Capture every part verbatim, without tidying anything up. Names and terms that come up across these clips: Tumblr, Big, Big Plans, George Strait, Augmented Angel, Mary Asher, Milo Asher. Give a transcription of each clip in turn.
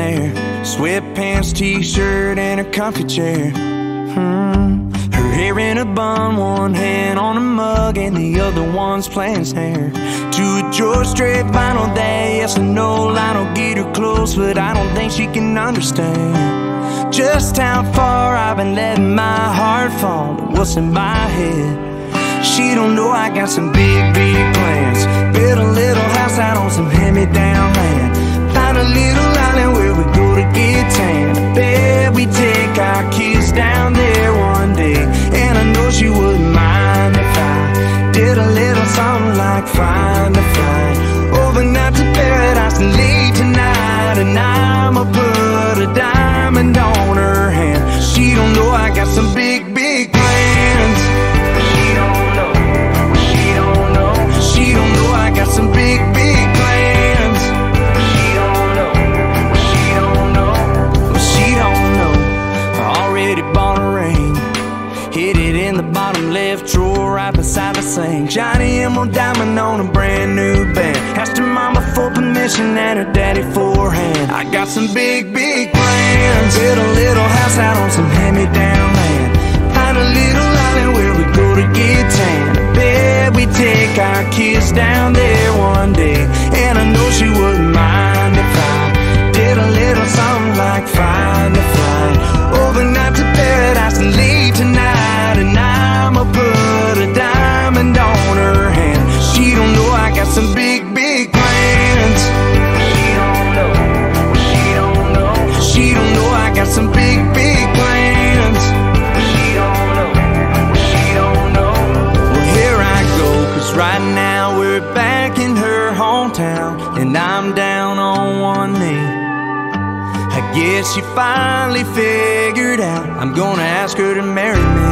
there. Sweatpants, t-shirt, and a comfy chair. Hmm. Her hair in a bun, one hand on a mug, and the other one's playing snare. To a George Strait vinyl that yes and no line will get her close, but I don't think she can understand just how far I've been letting my heart fall to what's in my head. She don't know I got some big, big plans. Build a little house out on some hand-me-down land. Find a little island where we go to get tan. I bet we take our kids down there one day. And I know she wouldn't mind if I did a little something like find a flight. Overnight to paradise and late tonight. And I'ma put a diamond on her hand. She don't know I got some big, big plans. She don't know I got some big, big plans. She don't know, she don't know, she don't know. I already bought a ring, hid it in the bottom left drawer right beside the sink. Johnny M O Diamond on a brand new band. Asked her mama for permission and her daddy for hand. I got some big, big plans. Build a little house out on some hand-me-down land. Find a little island where we go to get tan. We take our kids down there one day. And I know she wouldn't mind if I did a little something like find a flight. Overnight to paradise and late tonight. And I'ma put a diamond on her hand. She don't know I got some big, big plans. She don't know, she don't know, she don't know I got some big, big plans. Right now we're back in her hometown, and I'm down on one knee. I guess she finally figured out I'm gonna ask her to marry me.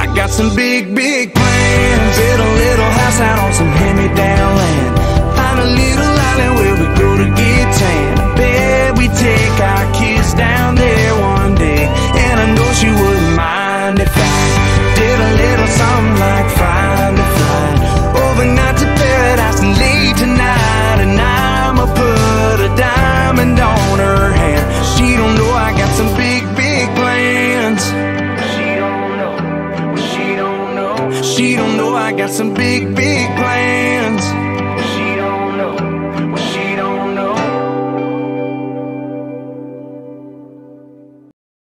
I got some big, big plans. Build a little house out on some hand-me-down land. Find a little island where we go to get tan. I bet we take our kids down there one day. And I know she wouldn't mind if I did a little something like find a flight. Overnight to paradise and late tonight. And I'ma put a diamond on her hand. She don't know I got some big, big plans. She don't know, she don't know, she don't know I got some big, big